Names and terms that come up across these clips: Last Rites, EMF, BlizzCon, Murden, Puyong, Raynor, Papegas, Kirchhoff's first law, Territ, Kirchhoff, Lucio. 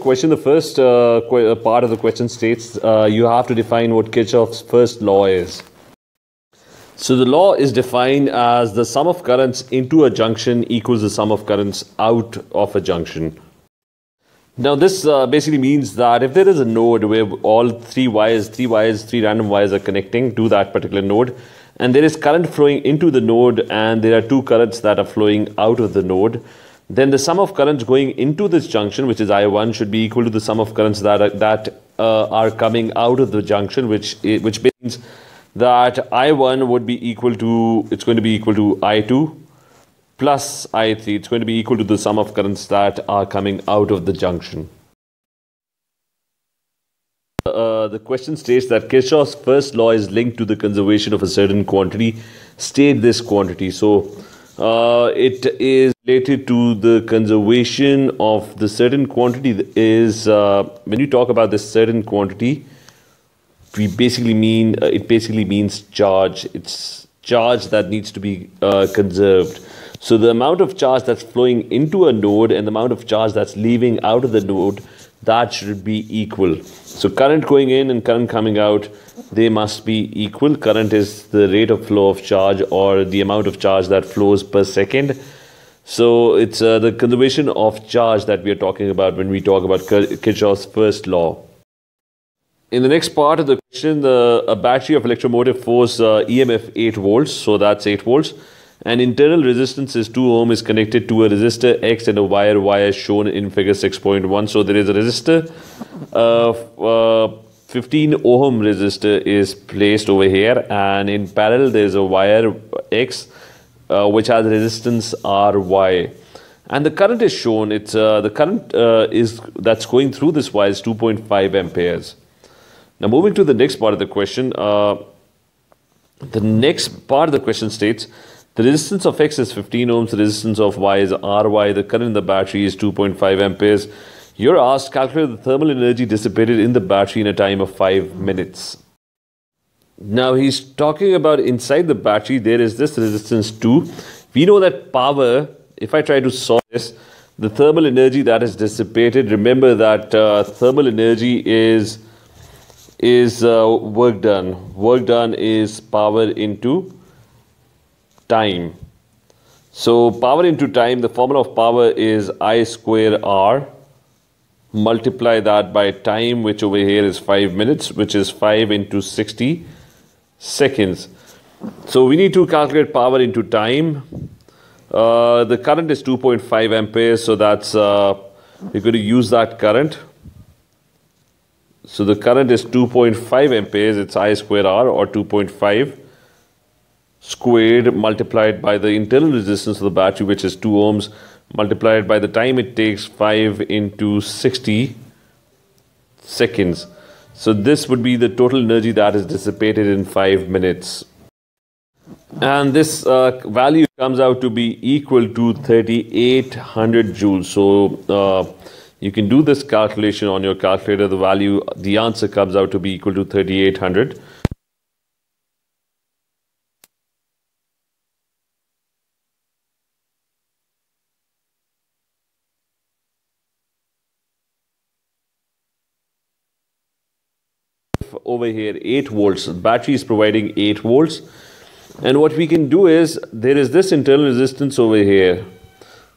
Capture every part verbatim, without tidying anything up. Question, the first uh, part of the question states uh, you have to define what Kirchhoff's first law is. So the law is defined as the sum of currents into a junction equals the sum of currents out of a junction. Now this uh, basically means that if there is a node where all three wires, three wires, three random wires are connecting to that particular node, and there is current flowing into the node and there are two currents that are flowing out of the node, then the sum of currents going into this junction, which is I one, should be equal to the sum of currents that are, that uh, are coming out of the junction, which which means that I one would be equal to, it's going to be equal to I two plus I three. It's going to be equal to the sum of currents that are coming out of the junction. Uh, the question states that Kirchhoff's first law is linked to the conservation of a certain quantity. State this quantity. So uh, it is related to the conservation of the certain quantity. That is uh, when you talk about this certain quantity, we basically mean uh, it basically means charge. It's charge that needs to be uh, conserved. So the amount of charge that's flowing into a node and the amount of charge that's leaving out of the node, that should be equal. So current going in and current coming out, they must be equal. Current is the rate of flow of charge or the amount of charge that flows per second. So it's uh, the conservation of charge that we are talking about when we talk about Kirchhoff's first law. In the next part of the question, the, a battery of electromotive force, uh, E M F eight volts, so that's eight volts. An internal resistance is two ohm is connected to a resistor X and a wire Y as shown in figure six point one. So there is a resistor, uh, uh, fifteen ohm resistor is placed over here, and in parallel there is a wire X uh, which has resistance R Y. And the current is shown, it's, uh, the current uh, is that's going through this wire is two point five amperes. Now moving to the next part of the question, uh, the next part of the question states, the resistance of X is fifteen ohms, the resistance of Y is R Y, the current in the battery is two point five amperes. You're asked, calculate the thermal energy dissipated in the battery in a time of five minutes. Now he's talking about inside the battery, there is this resistance two. We know that power, if I try to solve this, the thermal energy that is dissipated, remember that uh, thermal energy is is uh, work done. Work done is power into time. So power into time, the formula of power is I square R. Multiply that by time, which over here is five minutes, which is five into sixty seconds. So we need to calculate power into time. Uh, the current is two point five amperes, so that's, uh, we're going to use that current. So the current is two point five amperes, it's I square R, or two point five squared multiplied by the internal resistance of the battery, which is two ohms, multiplied by the time it takes, five into sixty seconds. So this would be the total energy that is dissipated in five minutes. And this uh, value comes out to be equal to thirty-eight hundred joules. So uh, you can do this calculation on your calculator. The value, the answer comes out to be equal to thirty-eight hundred. Over here, eight volts. Battery is providing eight volts. And what we can do is, there is this internal resistance over here.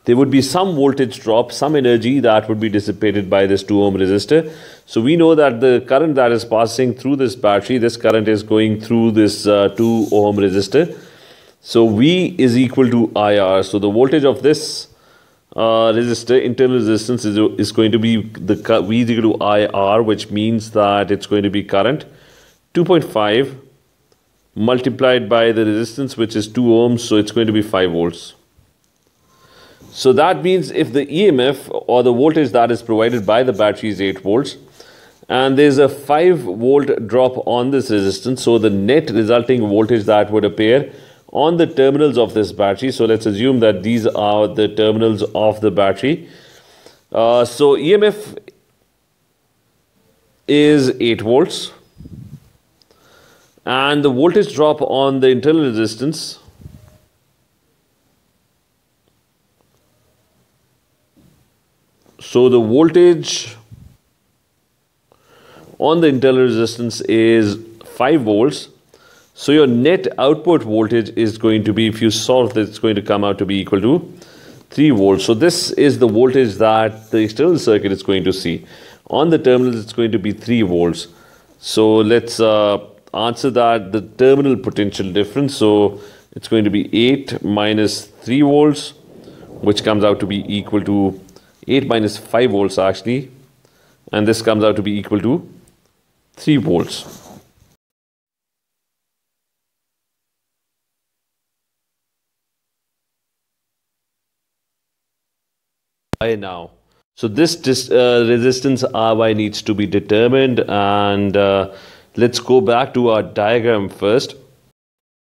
There would be some voltage drop, some energy that would be dissipated by this two ohm resistor. So we know that the current that is passing through this battery, this current is going through this uh, two ohm resistor. So V is equal to I R. So the voltage of this uh, resistor, internal resistance, is, is going to be, the V is equal to I R, which means that it's going to be current two point five multiplied by the resistance, which is two ohms, so it's going to be five volts. So that means if the E M F or the voltage that is provided by the battery is eight volts and there's a five volt drop on this resistance, so the net resulting voltage that would appear on the terminals of this battery, so let's assume that these are the terminals of the battery. Uh, so E M F is eight volts and the voltage drop on the internal resistance . So the voltage on the internal resistance is five volts. So your net output voltage is going to be, if you solve this, it's going to come out to be equal to three volts. So this is the voltage that the external circuit is going to see. On the terminals, it's going to be three volts. So let's uh, answer that, the terminal potential difference. So it's going to be eight minus three volts, which comes out to be equal to eight minus five volts actually. And this comes out to be equal to three volts. Why now? So this dis, uh, resistance R Y needs to be determined, and uh, let's go back to our diagram first.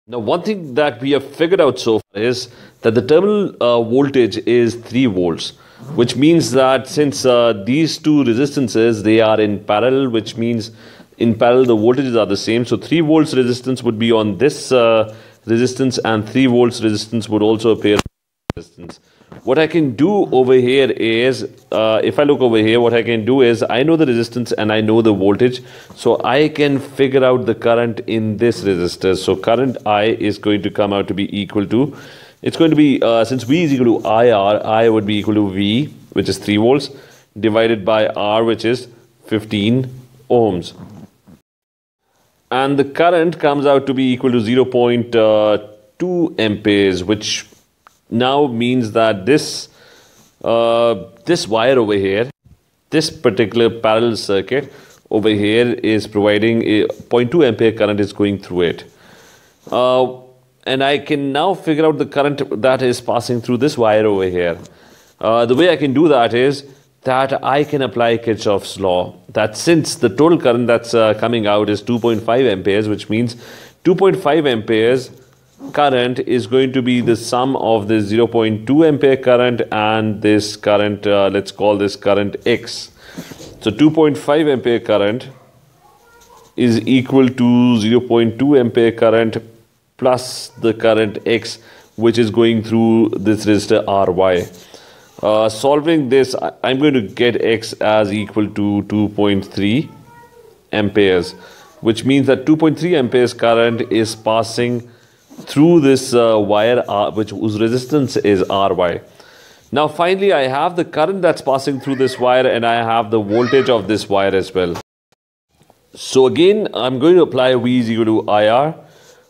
Now, one thing that we have figured out so far is that the terminal uh, voltage is three volts, which means that since uh, these two resistances, they are in parallel, which means in parallel the voltages are the same. So three volts resistance would be on this uh, resistance, and three volts resistance would also appear on this resistance. What I can do over here is, uh, if I look over here, what I can do is, I know the resistance and I know the voltage. So I can figure out the current in this resistor. So current I is going to come out to be equal to, it's going to be, uh, since V is equal to I R, I would be equal to V, which is three volts, divided by R, which is fifteen ohms. And the current comes out to be equal to zero point two amperes, which now means that this uh, this wire over here, this particular parallel circuit over here, is providing a zero point two ampere current is going through it. Uh, and I can now figure out the current that is passing through this wire over here. Uh, the way I can do that is that I can apply Kirchhoff's law, that since the total current that's uh, coming out is two point five amperes, which means two point five amperes current is going to be the sum of this zero point two ampere current and this current, uh, let's call this current X. So two point five ampere current is equal to zero point two ampere current plus the current X, which is going through this resistor R Y. Uh, solving this, I'm going to get X as equal to two point three amperes, which means that two point three amperes current is passing through this uh, wire R, which whose resistance is R Y. Now finally I have the current that's passing through this wire, and I have the voltage of this wire as well. So again I'm going to apply V is equal to I R.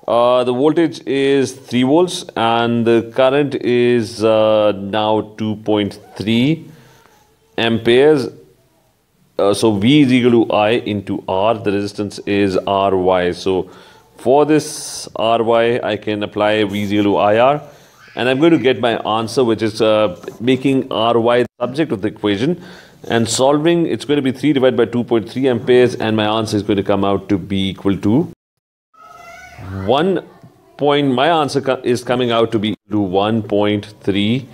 Uh, the voltage is three volts and the current is uh, now two point three amperes. Uh, so V is equal to I into R. The resistance is R Y. So for this R Y, I can apply V zero to I R, and I'm going to get my answer, which is uh, making R Y the subject of the equation and solving. It's going to be three divided by two point three amperes, and my answer is going to come out to be equal to one point. My answer co is coming out to be equal to one point three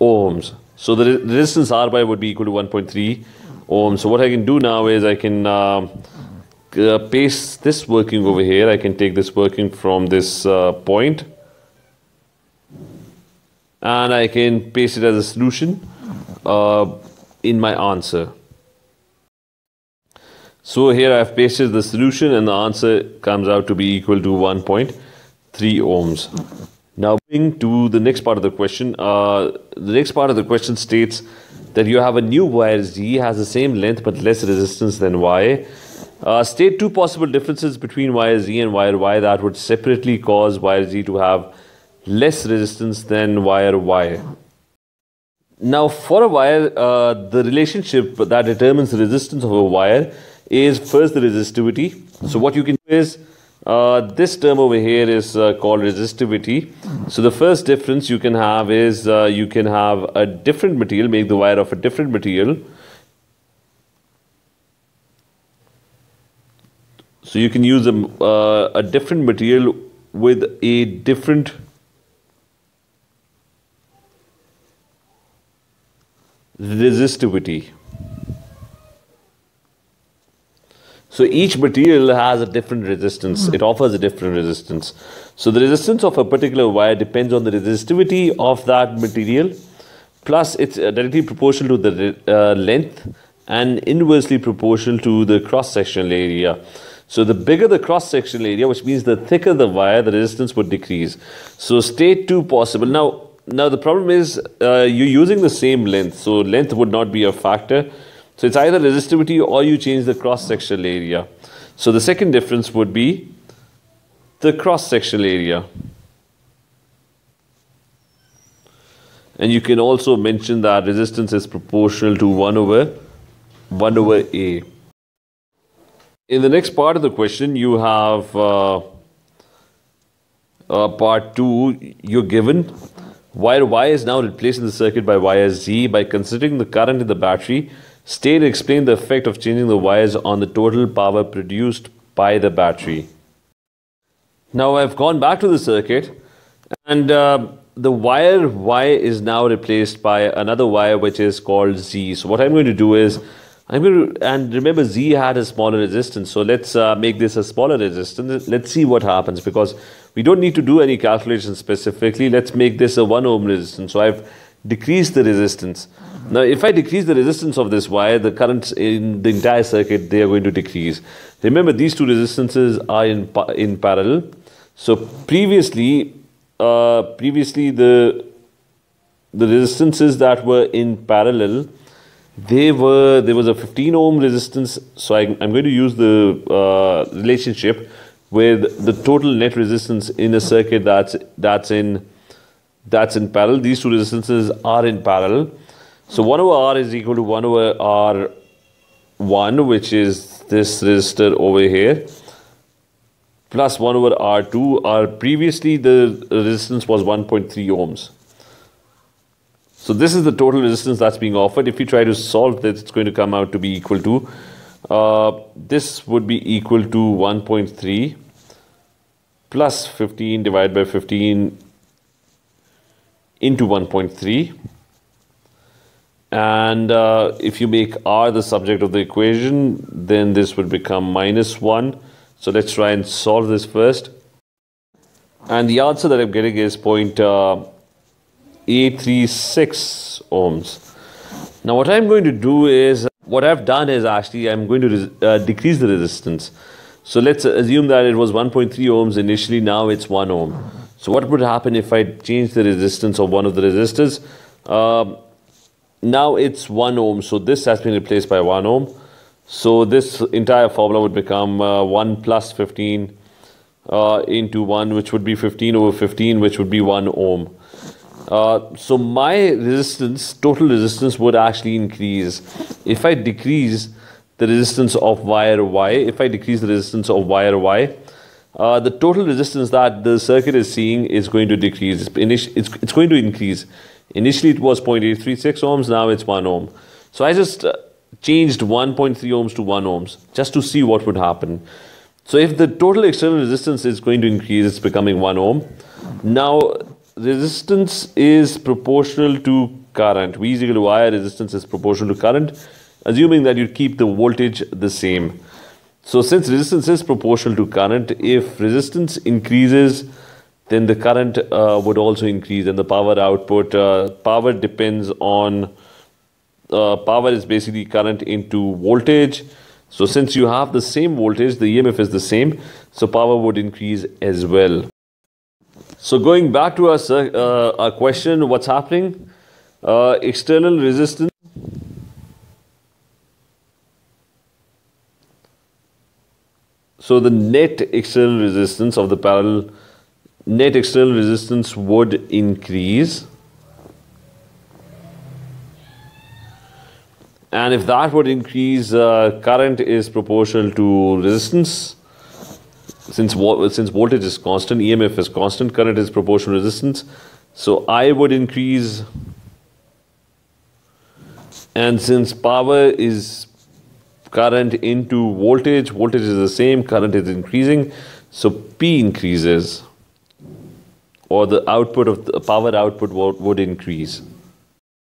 ohms. So the re resistance R Y would be equal to one point three ohms. So what I can do now is I can Uh, Uh, paste this working over here. I can take this working from this uh, point, and I can paste it as a solution uh, in my answer. So here I've pasted the solution, and the answer comes out to be equal to one point three ohms. Now moving to the next part of the question. Uh, the next part of the question states that you have a new wire Z, has the same length but less resistance than Y. Uh, state two possible differences between wire Z and wire Y that would separately cause wire Z to have less resistance than wire Y. Now for a wire, uh, the relationship that determines the resistance of a wire is first the resistivity. So what you can do is, uh, this term over here is uh, called resistivity. So the first difference you can have is, uh, you can have a different material, make the wire of a different material. So you can use a, uh, a different material with a different resistivity. So each material has a different resistance. It offers a different resistance. So the resistance of a particular wire depends on the resistivity of that material, plus it's directly proportional to the uh, length and inversely proportional to the cross-sectional area. So the bigger the cross-sectional area, which means the thicker the wire, the resistance would decrease. So state two possible. Now, now the problem is uh, you're using the same length, so length would not be a factor. So it's either resistivity or you change the cross-sectional area. So the second difference would be the cross-sectional area. And you can also mention that resistance is proportional to one over A. In the next part of the question, you have uh, uh, part two. You're given wire Y is now replaced in the circuit by wire Z. By considering the current in the battery, state and explain the effect of changing the wires on the total power produced by the battery. Now I've gone back to the circuit, and uh, the wire Y is now replaced by another wire which is called Z. So what I'm going to do is, I'm going to, and remember Z had a smaller resistance, so let's uh, make this a smaller resistance. Let's see what happens, because we don't need to do any calculations specifically. Let's make this a one ohm resistance. So I've decreased the resistance. Now if I decrease the resistance of this wire, the currents in the entire circuit, they are going to decrease. Remember, these two resistances are in, pa in parallel. So previously, uh, previously the, the resistances that were in parallel, They were, there was a fifteen ohm resistance, so I, I'm going to use the uh, relationship with the total net resistance in a circuit that's, that's, in, that's in parallel. These two resistances are in parallel. So one over R is equal to one over R one, which is this resistor over here, plus one over R two. Our previously the resistance was one point three ohms. So this is the total resistance that's being offered. If you try to solve this, it's going to come out to be equal to, uh, this would be equal to one point three plus fifteen divided by fifteen into one point three. And uh, if you make R the subject of the equation, then this would become minus one. So let's try and solve this first. And the answer that I'm getting is point... Uh, eight hundred thirty-six ohms. Now what I'm going to do is, what I've done is actually I'm going to uh, decrease the resistance. So let's assume that it was one point three ohms initially, now it's one ohm. So what would happen if I change the resistance of one of the resistors? Uh, now it's one ohm, so this has been replaced by one ohm. So this entire formula would become uh, one plus fifteen uh, into one, which would be fifteen over fifteen, which would be one ohm. Uh, so my resistance, total resistance, would actually increase. If I decrease the resistance of wire Y, if I decrease the resistance of wire Y, uh, the total resistance that the circuit is seeing is going to decrease. It's, it's, it's going to increase. Initially it was zero point eight three six ohms, now it's one ohm. So I just uh, changed one point three ohms to one ohms, just to see what would happen. So if the total external resistance is going to increase, it's becoming one ohm. Now, resistance is proportional to current. V is equal to I, resistance is proportional to current, assuming that you keep the voltage the same. So since resistance is proportional to current, if resistance increases, then the current uh, would also increase, and the power output, uh, power depends on, uh, power is basically current into voltage. So since you have the same voltage, the E M F is the same, so power would increase as well. So going back to our, uh, our question, what's happening? Uh, external resistance so the net external resistance of the parallel, net external resistance would increase, and if that would increase, uh, current is proportional to resistance. Since, since voltage is constant, E M F is constant, current is proportional to resistance. So I would increase. And since power is current into voltage, voltage is the same, current is increasing. So P increases, or the output of the power output would increase.